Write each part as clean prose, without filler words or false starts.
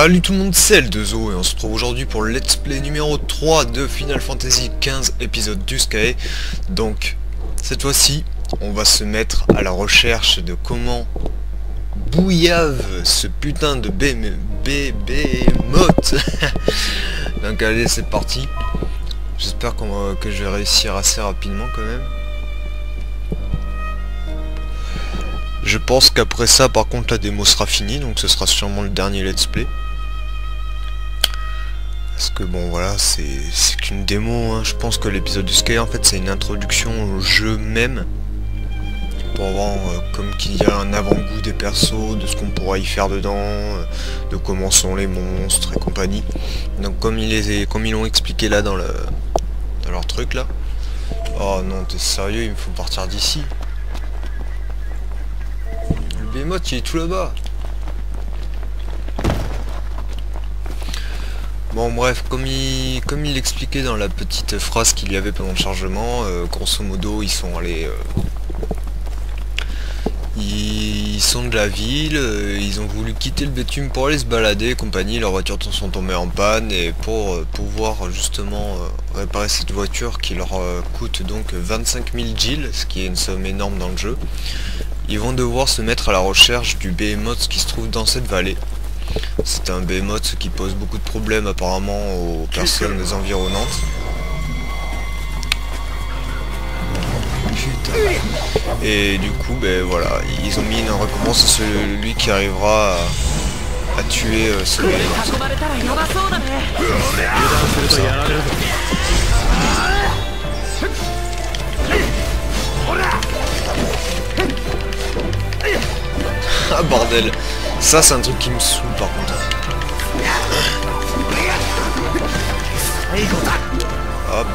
Salut tout le monde, c'est L2O et on se retrouve aujourd'hui pour le let's play numéro 3 de Final Fantasy XV épisode du Sky. Donc cette fois-ci on va se mettre à la recherche de comment bouillave ce putain de Béhémoth. Donc allez, c'est parti. J'espère que je vais réussir assez rapidement quand même. Je pense qu'après ça, par contre, la démo sera finie, donc ce sera sûrement le dernier let's play. Parce que bon, voilà, c'est qu'une démo, hein. Je pense que l'épisode du Sky, en fait, c'est une introduction au jeu même. Pour avoir, comme qu'il y a un avant-goût des persos, de ce qu'on pourra y faire dedans, de comment sont les monstres et compagnie. Donc comme ils l'ont expliqué là dans leur truc là. Oh non, t'es sérieux, il me faut partir d'ici. Béhémoth, il est tout là-bas. Bon bref, comme il l'expliquait dans la petite phrase qu'il y avait pendant le chargement, grosso modo ils sont allés... ils sont de la ville, ils ont voulu quitter le bitume pour aller se balader et compagnie, leurs voitures sont tombées en panne et pour pouvoir justement réparer cette voiture qui leur coûte donc 25 000 gilles, ce qui est une somme énorme dans le jeu, ils vont devoir se mettre à la recherche du Béhémoth qui se trouve dans cette vallée. C'est un Béhémoth qui pose beaucoup de problèmes apparemment aux personnes environnantes. Et du coup, ben voilà, ils ont mis une récompense à celui qui arrivera à tuer ce Béhémoth. Ah bordel, ça c'est un truc qui me saoule par contre. Hop.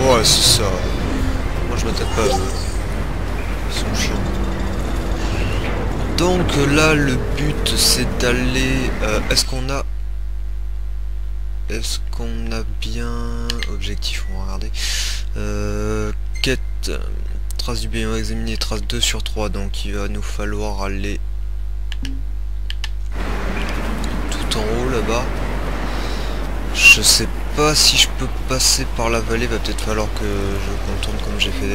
Ouais, c'est ça. Moi je m'attaque pas à eux. Ils sont chiants. Donc là le but c'est d'aller... Est-ce qu'on a bien... Objectif, on va regarder. Quête... Trace du Béhémoth examinée, trace 2 sur 3, donc il va nous falloir aller tout en haut là-bas. Je sais pas si je peux passer par la vallée, va peut-être falloir que je contourne comme j'ai fait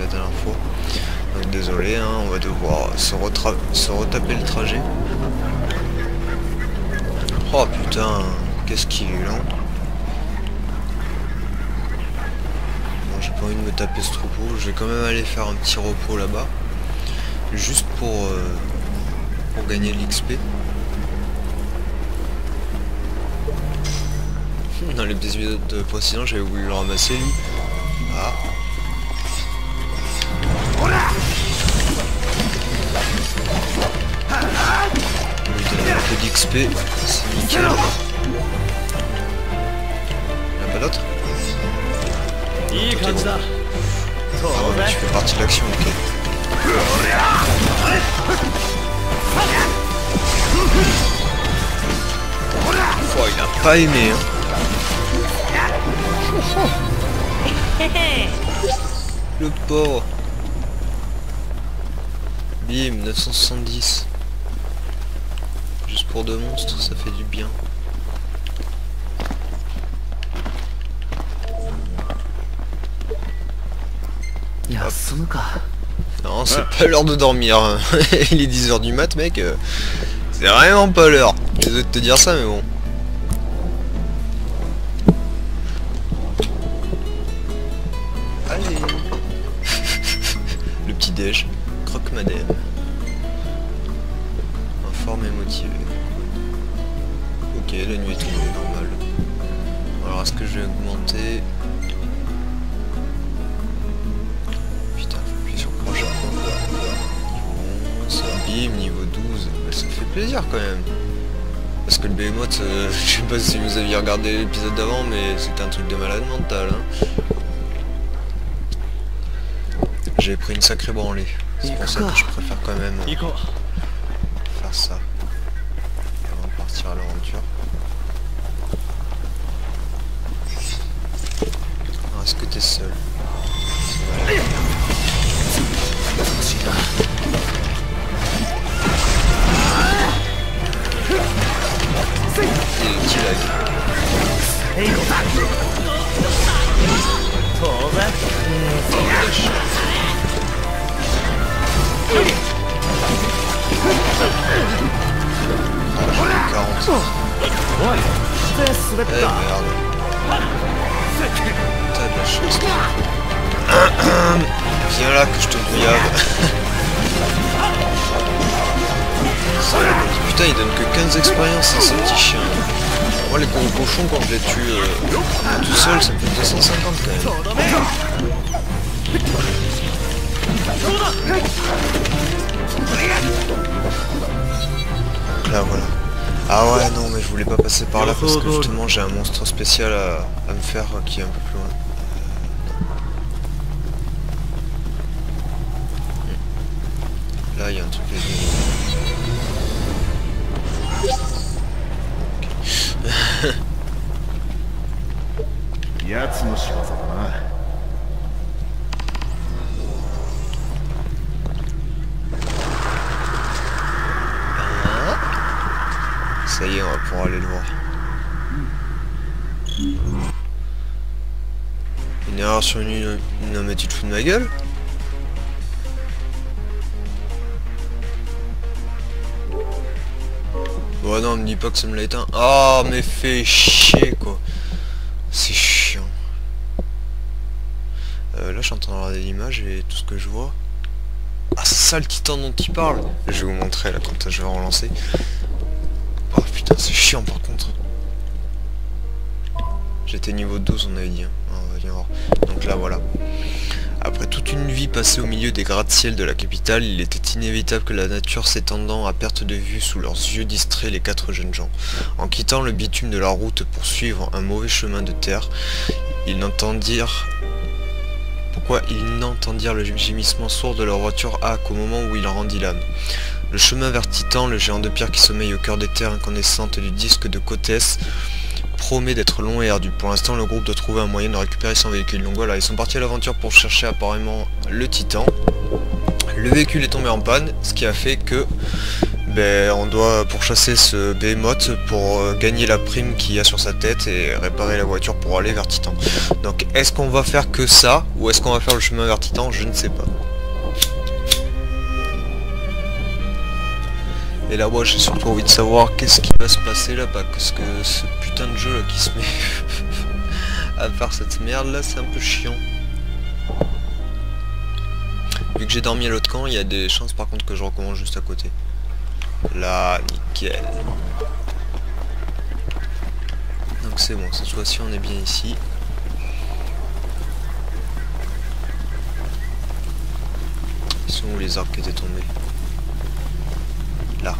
la dernière fois. Donc désolé, hein, on va devoir se retaper le trajet. Oh putain, qu'est-ce qu'il est lent. J'ai pas envie de me taper ce troupeau, je vais quand même aller faire un petit repos là-bas, juste pour gagner l'XP. Dans les petits épisodes précédents, j'avais voulu le ramasser lui. Ah. Je donne un peu d'XP, c'est nickel. Y'a pas d'autre ? Bon. Oh, mais tu fais partie de l'action, ok. Oh, il a pas aimé, hein. Le pauvre. Bim, 970. Juste pour deux monstres, ça fait du bien. Hop. Non, c'est pas l'heure de dormir. Il est 10 h du mat, mec. C'est vraiment pas l'heure. Désolé de te dire ça, mais bon. Allez. Le petit déj. Croque madame. Informe et motivé. Ok, la nuit est tombée, normal. Alors, est-ce que je vais augmenter? Niveau 12, bah, ça fait plaisir quand même. Parce que le Béhémoth, je sais pas si vous aviez regardé l'épisode d'avant, mais c'était un truc de malade mental. Hein. J'ai pris une sacrée branlée. C'est pour ça que je préfère quand même faire ça. Avant de partir à l'aventure. Parce que justement j'ai un monstre spécial à me faire qui est un peu plus loin. Là il y a un truc les... Ça y est, on va pouvoir aller le voir. Une erreur sur une île. Non mais tu te fous de ma gueule. Bon non, me dis pas que ça me l'a éteint. Ah mais fais chier quoi. C'est chiant. Là je suis en train de regarder l'image et tout ce que je vois. Ah c'est ça le titan dont il parle. Je vais vous montrer là quand je vais relancer. Oh putain c'est chiant par contre. J'étais niveau 12 on avait dit, hein. On va bien voir. Donc là voilà. Après toute une vie passée au milieu des gratte-ciel de la capitale, il était inévitable que la nature s'étendant à perte de vue sous leurs yeux distraits les quatre jeunes gens. En quittant le bitume de la route pour suivre un mauvais chemin de terre, ils n'entendirent le gémissement sourd de leur voiture qu'au moment où il rendit l'âme. Le chemin vers Titan, le géant de pierre qui sommeille au cœur des terres incandescentes du disque de Cotès, promet d'être long et ardu. Pour l'instant, le groupe doit trouver un moyen de récupérer son véhicule. Donc voilà, ils sont partis à l'aventure pour chercher apparemment le Titan. Le véhicule est tombé en panne, ce qui a fait que on doit pourchasser ce Béhémoth pour gagner la prime qu'il y a sur sa tête et réparer la voiture pour aller vers Titan. Donc est-ce qu'on va faire que ça ou est-ce qu'on va faire le chemin vers Titan? Je ne sais pas. Et là, moi, j'ai surtout envie de savoir qu'est-ce qui va se passer là, parce que ce putain de jeu là qui se met à faire cette merde là, c'est un peu chiant. Vu que j'ai dormi à l'autre camp, il y a des chances par contre que je recommence juste à côté. Là, nickel. Donc c'est bon, cette fois-ci on est bien ici. Ils sont où les arbres qui étaient tombés ? Là.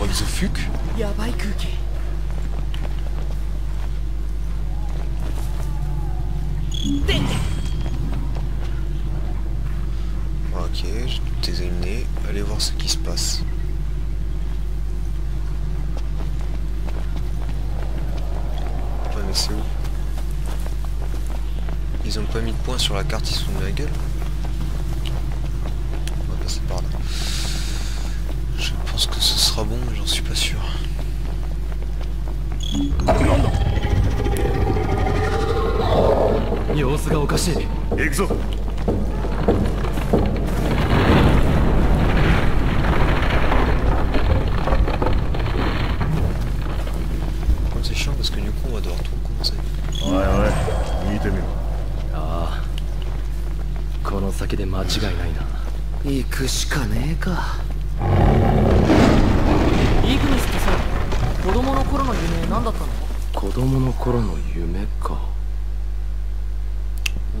What the fuck? Ok, j'ai tout examiné. Allez voir ce qui se passe. Ouais mais c'est où? Ils ont pas mis de points sur la carte, ils se foutent de la gueule. On va passer par là. Je pense que ce sera bon mais j'en suis pas sûr. Exo.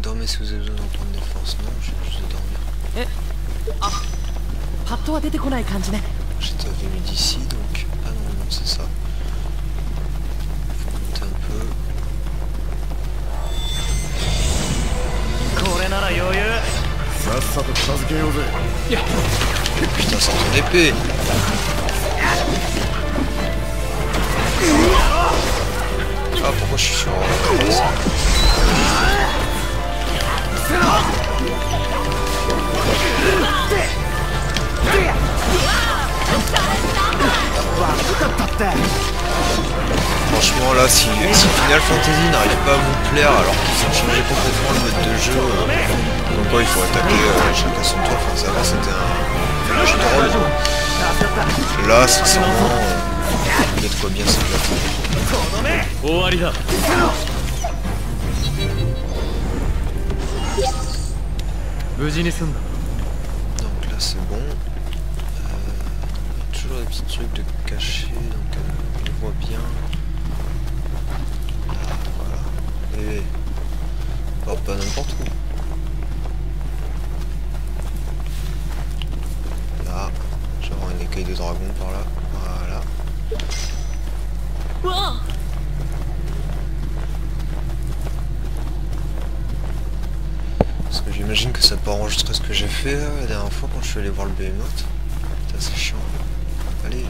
Dormez si vous avez besoin d'en prendre des forces, non, je vais juste dormir. J'étais venu d'ici donc. Ah non, non, c'est ça. Faut monter un peu. Putain, sans ton épée. Ah pourquoi je suis sur... Franchement là, si Final Fantasy n'arrive pas à vous plaire alors qu'ils ont changé complètement le mode de jeu, donc ouais, il faut attaquer chacun son tour, enfin ça va, c'était un jeu de rôle. Là, sincèrement, peut-être quoi bien cette plateforme. Donc là c'est bon. Toujours des petits trucs de cachés, donc on les voit bien. Voilà. Et... oh, pas n'importe où. Là, j'aurai une écaille de dragon par là. Voilà. Parce que j'imagine que ça peut enregistrer ce que j'ai fait la dernière fois quand je suis allé voir le Béhémoth. Putain, c'est chiant. Allez.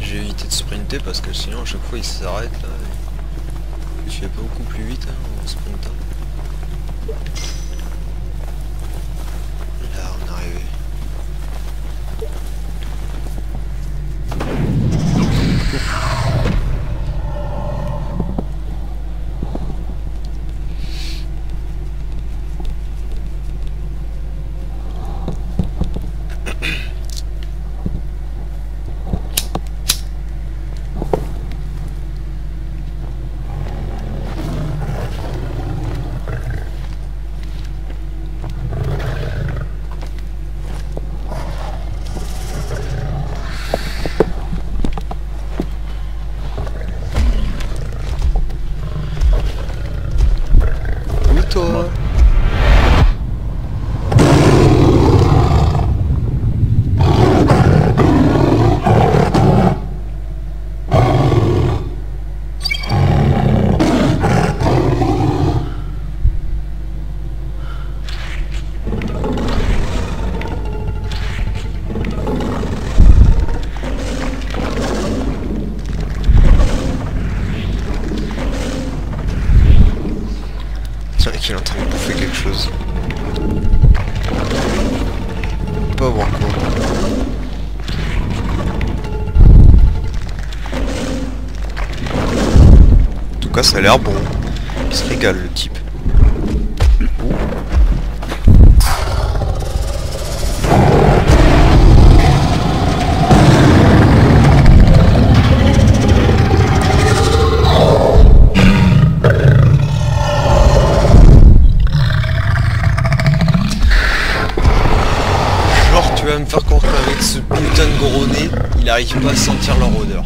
J'ai évité de sprinter parce que sinon à chaque fois il s'arrête là. Et... je vais pas beaucoup plus vite hein, en sprintant. Là on est arrivé. Ça a l'air bon, il se régale le type. Genre tu vas me faire croire qu'avec ce putain de gros nez, il arrive pas à sentir leur odeur.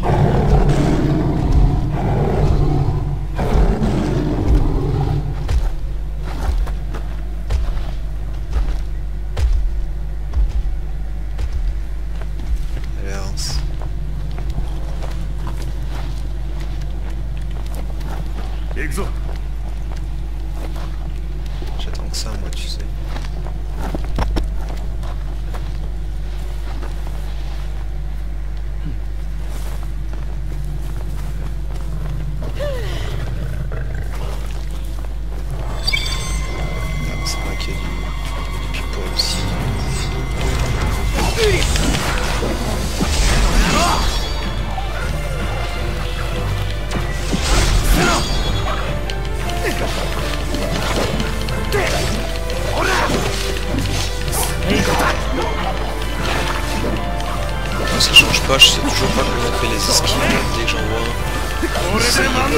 J'attends que ça, moi, tu sais. C'est vrai qu'il y a du pipo aussi. Ça change pas, je sais toujours pas comment on fait les esquives dès que j'en vois. C'est bon,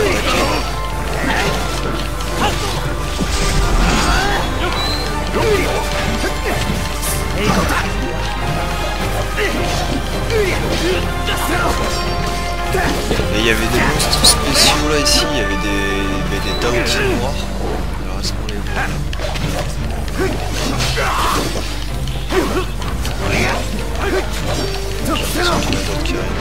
et il y avait des monstres spéciaux là ici, il y avait des taoutis noirs. Alors est-ce qu'on les voit là? J'ai l'impression qu'il y a d'autres qui arrivent.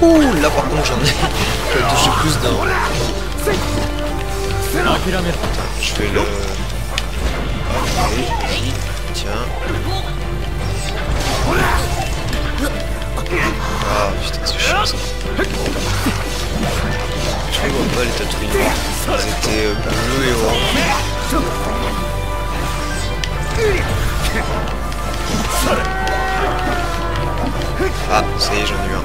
Ouhou, là par contre j'en ai touché plus d'un. Je fais le... Tiens. Ah putain, c'est chiant ça. Je vois pas les tatouilles. Elles étaient bleues et orange. Ah, ça y est, j'en ai eu un.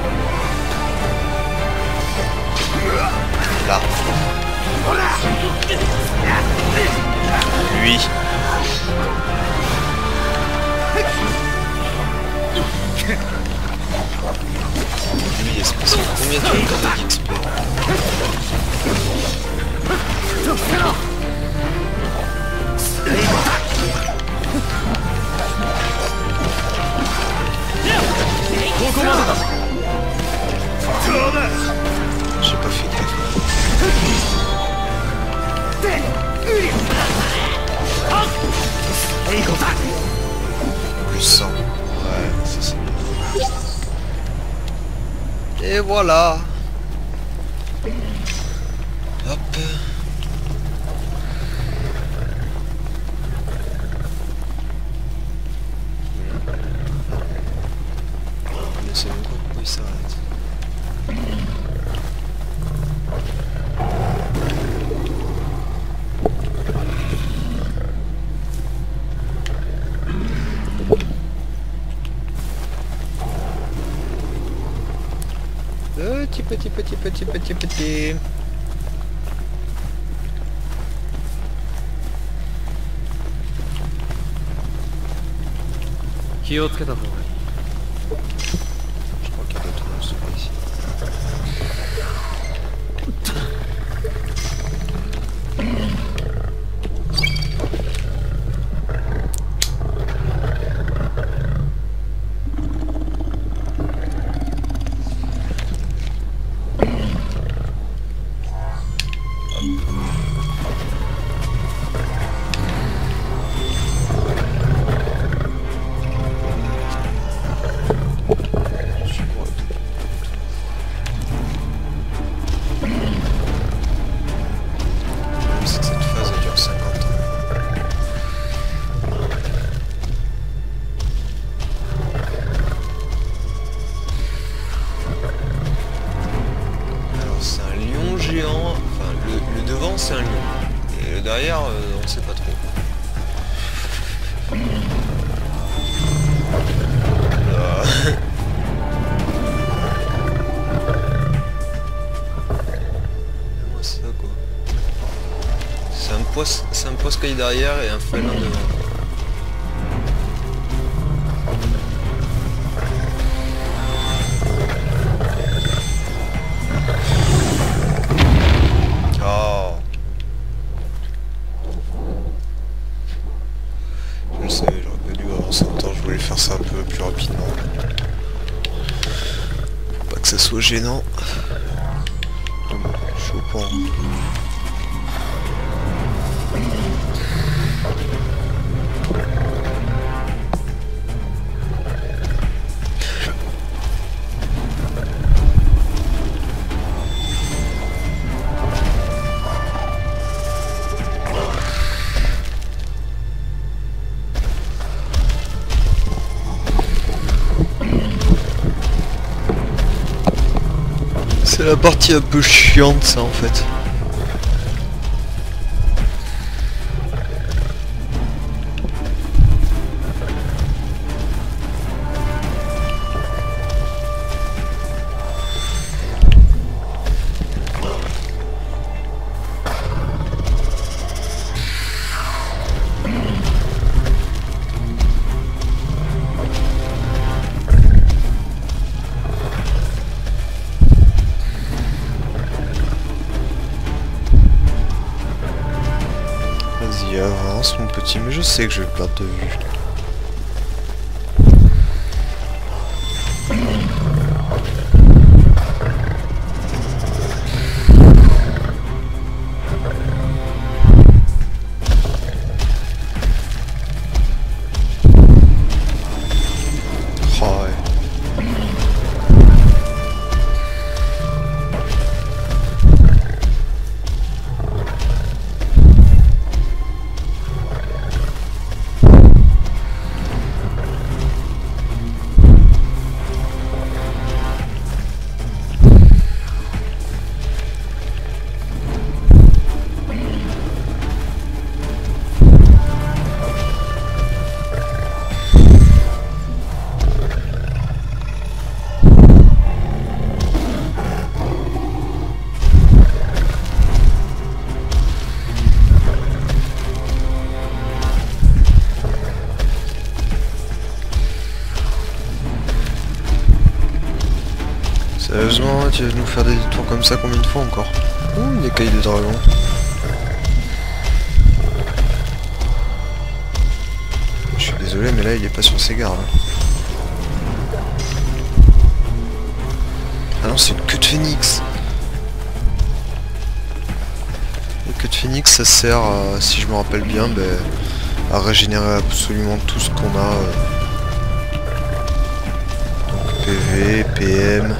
Là. Lui. Lui, il est spécial. Combien de temps il d'XP? J'ai pas fait gaffe. Plus 100. Ouais, ça c'est bien. Et voilà. Hop. Mais c'est beaucoup. Oui, ça arrête. Petit. Qui autre que d'abord. Je crois qu'il y a d'autres monstres ici. C'est un post Sky derrière et un Final devant. Oh. Je le savais, j'aurais pas dû avancer autant, je voulais faire ça un peu plus rapidement. Faut pas que ça soit gênant. Je suis au point. C'est la partie un peu chiante ça en fait. Avance mon petit, mais je sais que je vais perdre de vue. Sérieusement, tu vas nous faire des tours comme ça combien de fois encore? Ouh, une écaille de dragon. Je suis désolé, mais là il est pas sur ses gardes. Ah non, c'est une queue de phénix. Une queue de phénix, ça sert, si je me rappelle bien, bah, à régénérer absolument tout ce qu'on a. Donc PV, PM...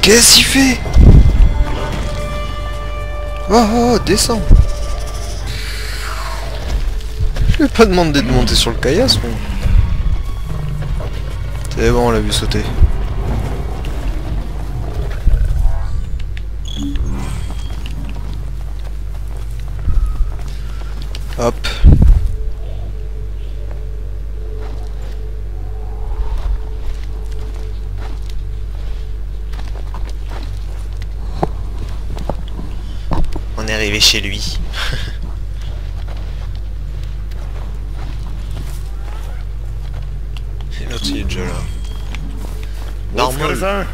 Qu'est-ce qu'il fait? Oh, oh, descends. Je lui ai pas demandé de monter sur le caillasse. C'est bon, on l'a vu sauter. Hop. Chez lui. Et l'autre il est déjà là. Normal. Vas-y,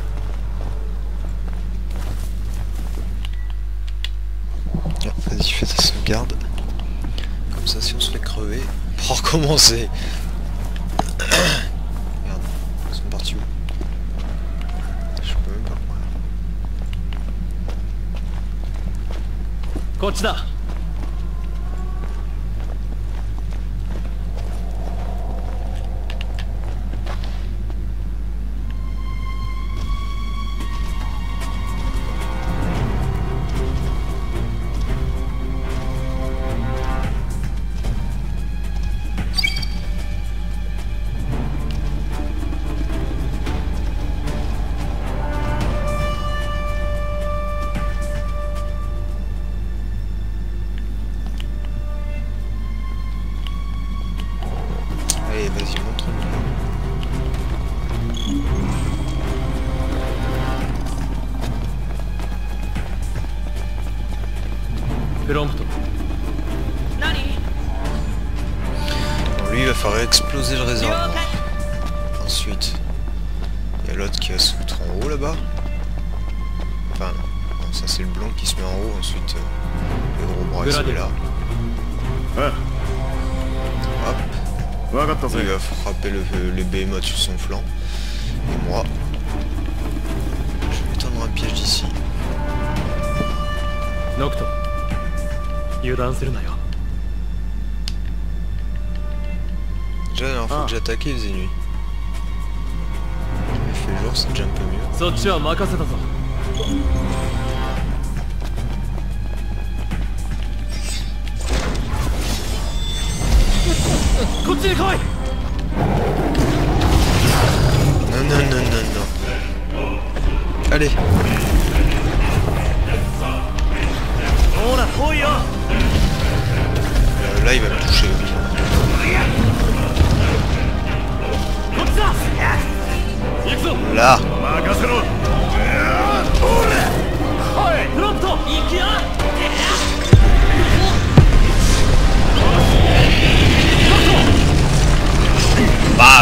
fais ta sauvegarde. Comme ça si on se fait crever. Pour recommencer. Merde, ils sont partis où? Je peux même pas. Lui il va faire exploser le réservoir. Ensuite, il y a l'autre qui va se foutre en haut là-bas. Enfin non, ça c'est le blond qui se met en haut, ensuite le gros bras il se met là. Hop. Il va frapper le Béhémoth sur son flanc. Et moi, je vais tendre un piège d'ici. Nocto. Déjà la dernière fois que j'attaquais il faisait nuit. Il fait jour, c'est déjà un peu mieux. Non non non non non. Allez. Là il va me toucher. Là. Bam.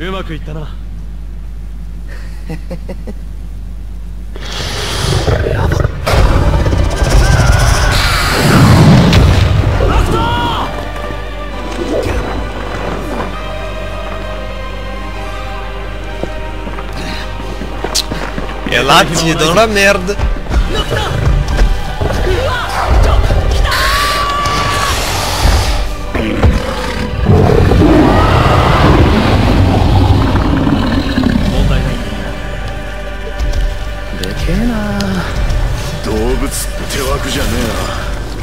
Et là, tu es dans la merde. えな。動物ってわけじゃね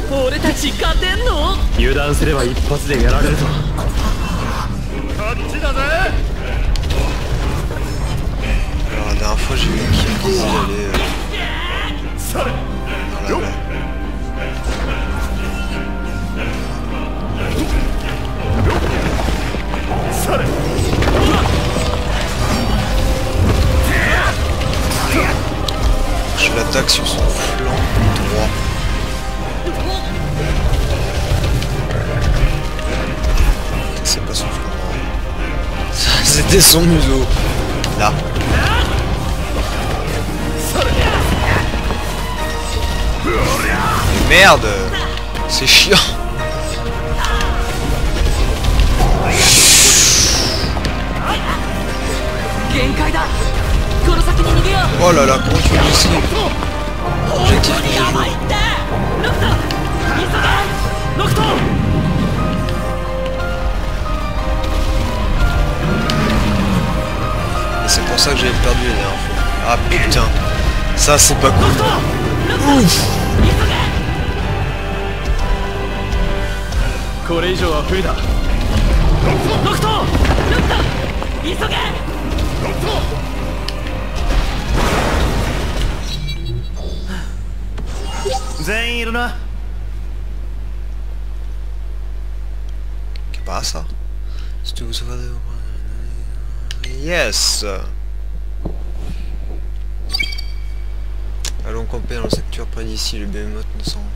えな。俺たち勝てんの？油断すれば一発でやられるぞ。こっちだぜ。La dernière fois j'ai eu qui me disait d'aller dans la baie. Je l'attaque sur son flanc droit. C'est pas son flanc droit. C'était son museau. Là. Merde, c'est chiant. Oh là là, comment tu veux ici? Objectif de jeu. C'est pour ça que j'avais perdu les dernières fois. Ah putain, ça c'est pas cool. Ouf. ¿Qué pasa? Yes. Allons camper dans le secteur près d'ici, le Béhémoth nous semble.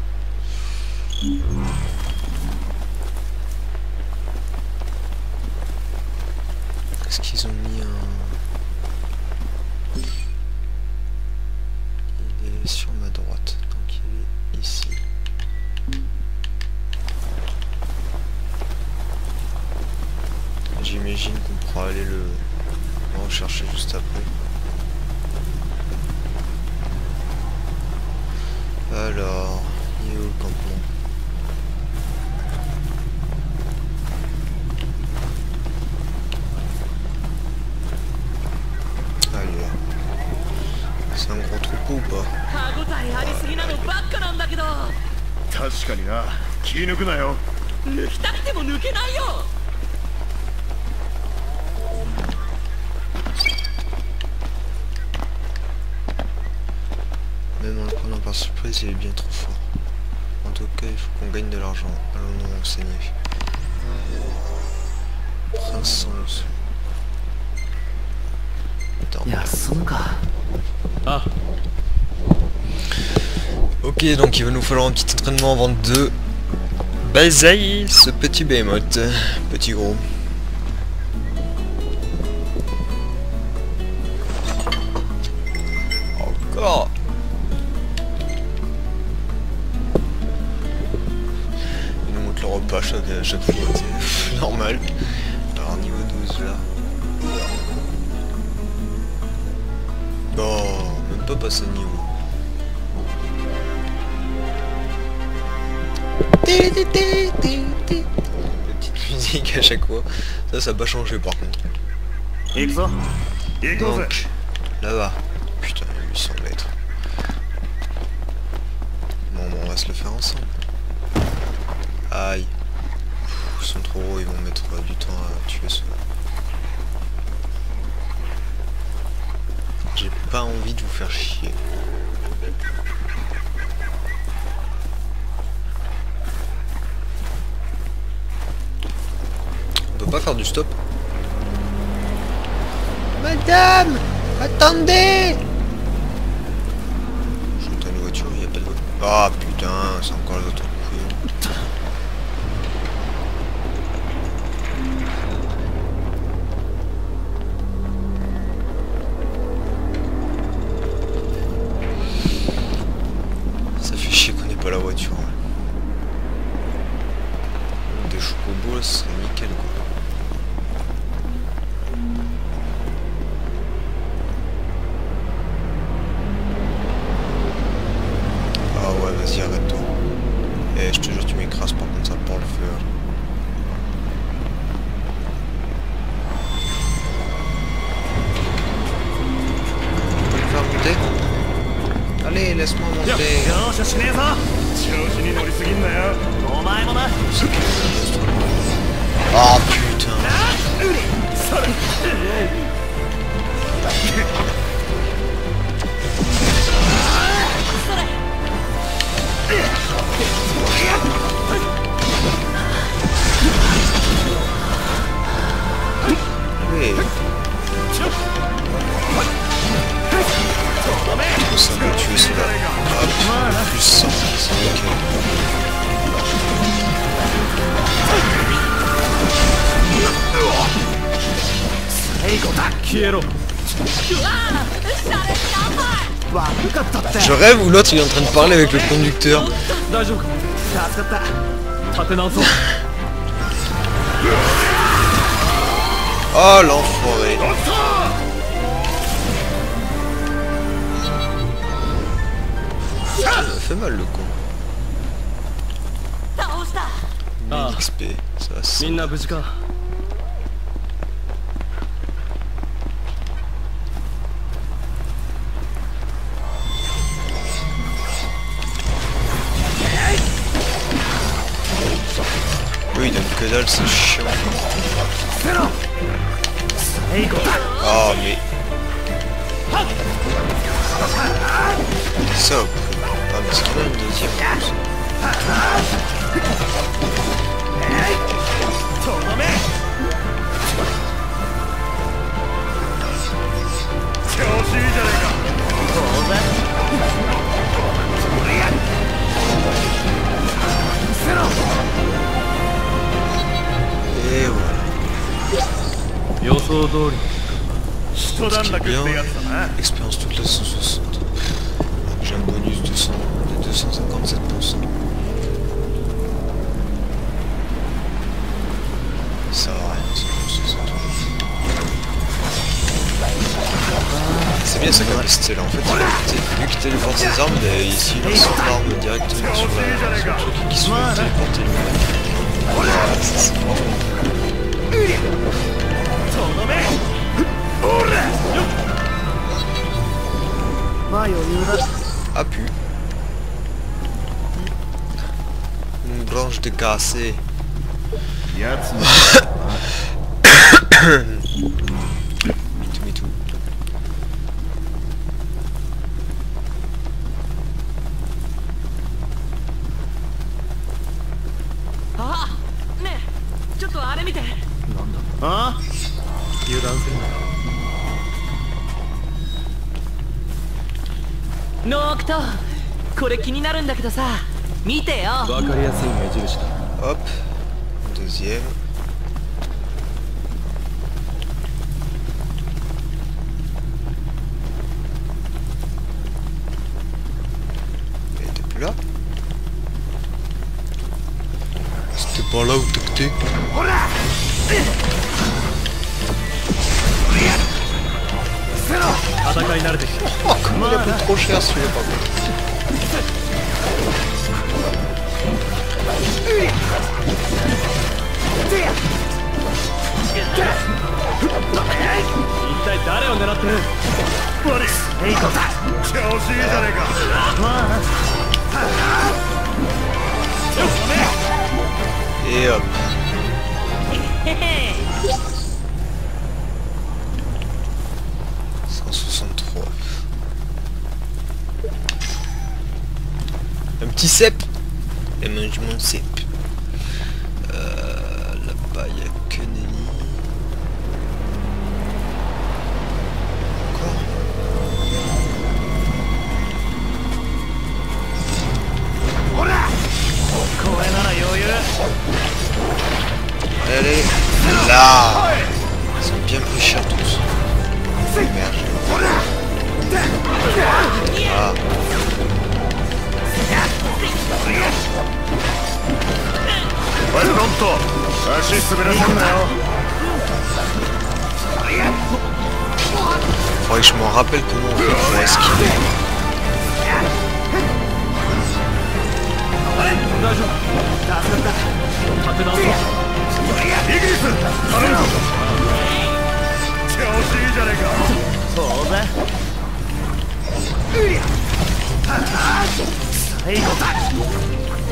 Est-ce qu'ils ont mis un... Il est sur ma droite, donc il est ici. J'imagine qu'on pourra aller le rechercher juste après. Alors, il est où le campement? C'est un gros troupeau ou pas? Même en le prenant par surprise, il est bien trop fort. En tout cas, il faut qu'on gagne de l'argent. Allons nous renseigner. Prince sans le sou. Attends. Ah. Ok, donc il va nous falloir un petit entraînement avant de basailler ce petit Béhémoth. Petit gros. Encore. Il nous montre le repas chaque fois, c'est normal. Alors niveau 12 là. Oh, même pas passer niveau. Petite musique à chaque fois. Ça, ça a pas changé par contre. Donc, là-bas. Putain, 800 mètres. Bon, on va se le faire ensemble. Aïe. Pff, ils sont trop gros, ils vont mettre du temps à tuer ceux-là. J'ai pas envie de vous faire chier. On peut pas faire du stop. Madame, attendez. J'entends une voiture, il n'y a pas de voiture. Ah putain, c'est encore l'autre couillon. La voiture. Des chocobos, ce serait nickel quoi. Ah ouais, vas-y, arrête-toi. Et je te jure, tu m'écrases par contre, ça prend le feu. On peut le faire monter? Allez, laisse-moi monter. Oh putain. Allez. Oh, ça me tue, c'est là. Hop, plus 100, c'est nickel. Je rêve où l'autre il est en train de parler avec le conducteur. Oh l'enfoiré. Ça fait mal le con. Ah. XP, ça c'est... Oui, il donne que dalle, c'est chiant. Oh mais... Ça au prix. Ah mais c'est quand même une deuxième course. Et voilà. Ce qui est bien, expérience toute la 160. J'ai un bonus de 200, de 257%. Ça va rien, c'est bien ça comme c'était là en fait. Vu qu'il téléporte ses armes, ici il lance son arme directement sur le truc qui se fait téléporter lui-même. Voilà, c'est vraiment bon. Ah pu. Une branche de cassé. Mitou. Ah, mais, je dois aller mieux. Ah, il danse. ノークト、これ気になるんだけどさ、見てよ。わかりやすい目印だ。Hop, deuxième. Elle était plus là. C'était pas là où t'étais. Oh, comment il a pris trop cher celui-là par contre. Et hop. Un petit cep. Et mange mon cep. Là-bas, il n'y a que Nenny. Encore. Allez, là. Ils sont bien plus chers tous. Ah. Faudrait que je m'en rappelle comment on fait pour esquiver.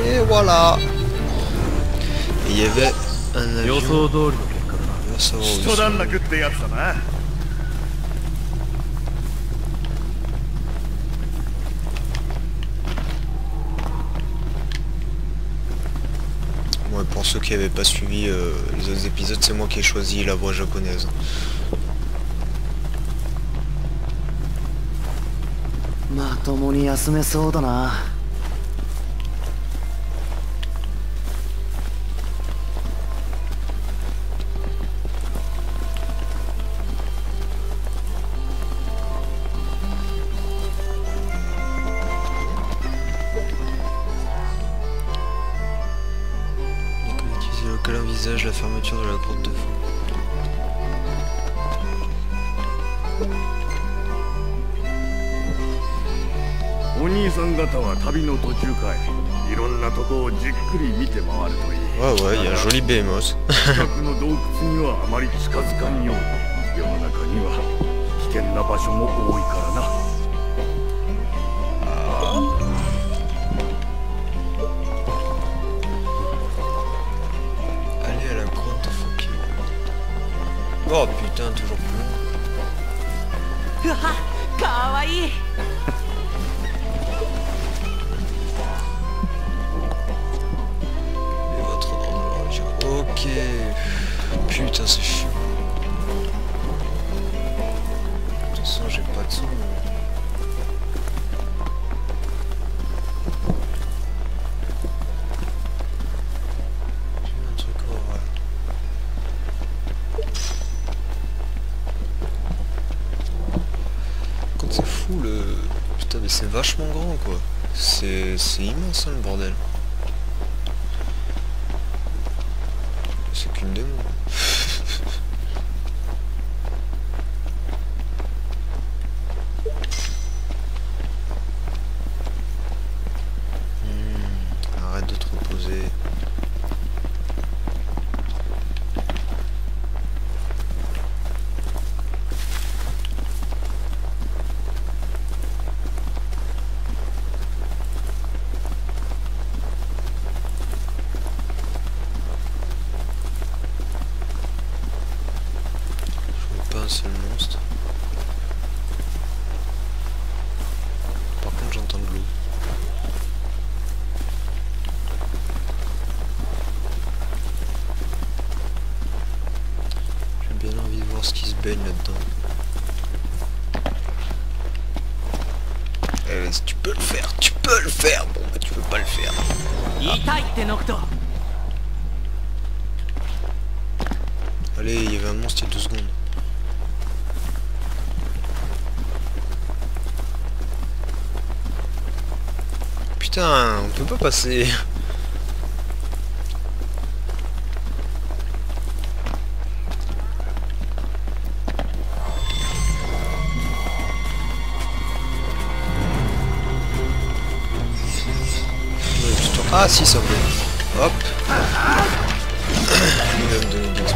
Et voilà. Il y avait un avion. Ouais, pour ceux qui n'avaient pas suivi les autres épisodes, c'est moi qui ai choisi la voix japonaise. Quel envisage la fermeture de la grotte de fond. Ouais, ouais, il y a un joli Béhémoth. Oh putain, toujours plus long. Kawaii. Et votre endroit. Ok. Putain, c'est chiant. De toute façon, j'ai pas de son. C'est vachement grand quoi, c'est immense hein, le bordel. C'est qu'une démo. Arrête de te reposer. C'est le monstre. Par contre j'entends de l'eau. J'ai bien envie de voir ce qui se baigne là-dedans. Si tu peux le faire, tu peux le faire. Bon bah tu peux pas le faire. Ah. Allez, il y avait un monstre il y a 2 secondes. Putain, on peut pas passer. Ah si, ça peut. Hop. Il donne 2000 d'XP.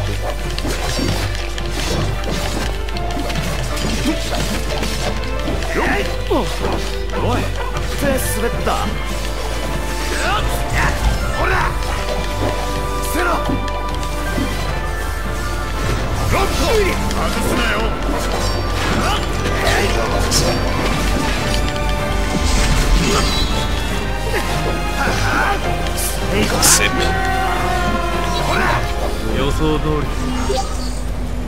Ouais.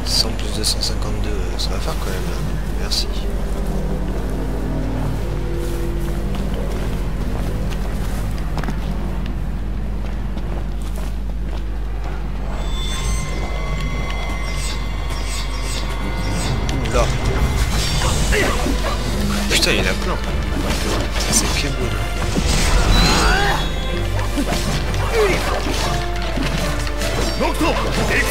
Sans plus 252, ça va faire quand même là. Merci. Putain, il y en a plein. C'est que beau. Ah, là, ils ont pas aimé.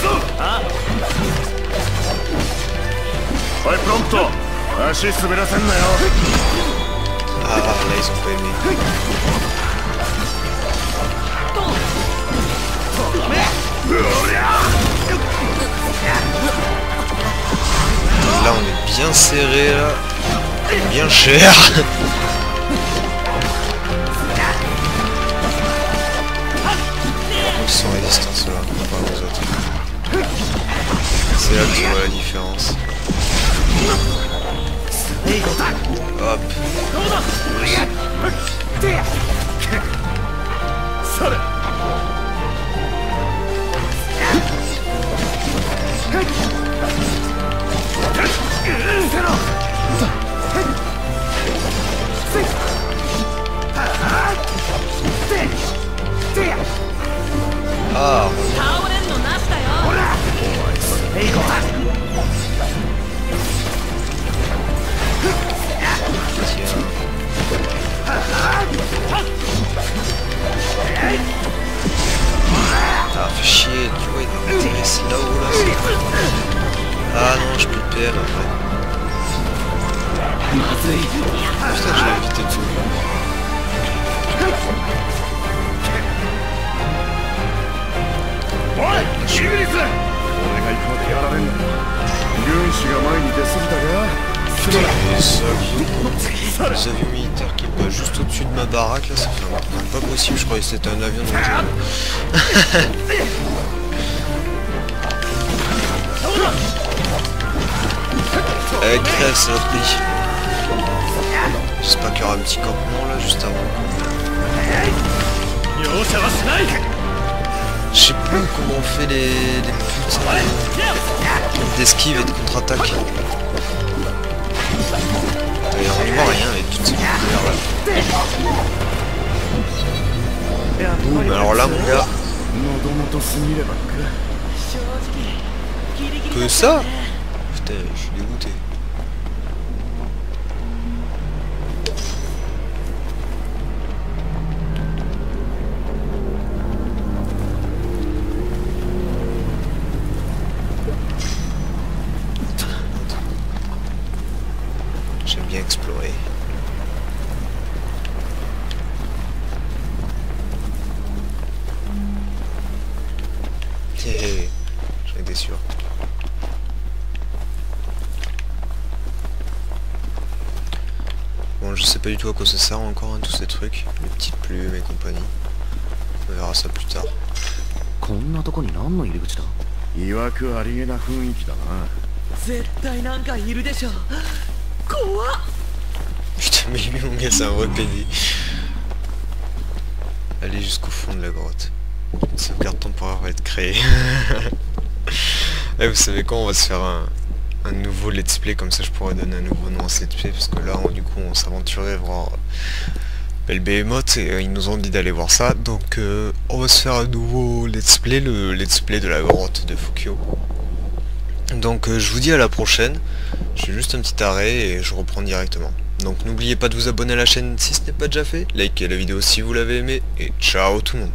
Là, on est bien serré, là. Bien cher. mort. Ah, fais chier, tu vois, il doit tirer slow là. Ah non, je peux le perdre après. Putain, je l'ai évité de tout. Ouais, je vais faire les avions militaires qui passent juste au-dessus de ma baraque là, ça fait un... pas possible, je croyais que c'était un avion de jeu. Grèce, un pays. J'espère qu'il y aura un petit campement là juste avant. Je sais plus comment on fait les putains d'esquive et de contre-attaque. D'ailleurs on ne voit rien avec toutes ces couleurs là. Boum, alors là mon gars. Que ça? Putain, je suis dégoûté. Pas du tout à quoi ça sert encore hein, tous ces trucs, les petites plumes et compagnie. On verra ça plus tard. Putain mais lui mon gars c'est un vrai PD. Allez jusqu'au fond de la grotte. Une sauvegarde temporaire va être créée. Et vous savez quoi, on va se faire un nouveau let's play, comme ça je pourrais donner un nouveau nom à ce let's play, parce que là on, du coup on s'aventurait voir le Béhémoth et ils nous ont dit d'aller voir ça, donc on va se faire un nouveau let's play, le let's play de la grotte de Fukuyo. Donc je vous dis à la prochaine, j'ai juste un petit arrêt et je reprends directement. Donc n'oubliez pas de vous abonner à la chaîne si ce n'est pas déjà fait, likez la vidéo si vous l'avez aimé et ciao tout le monde.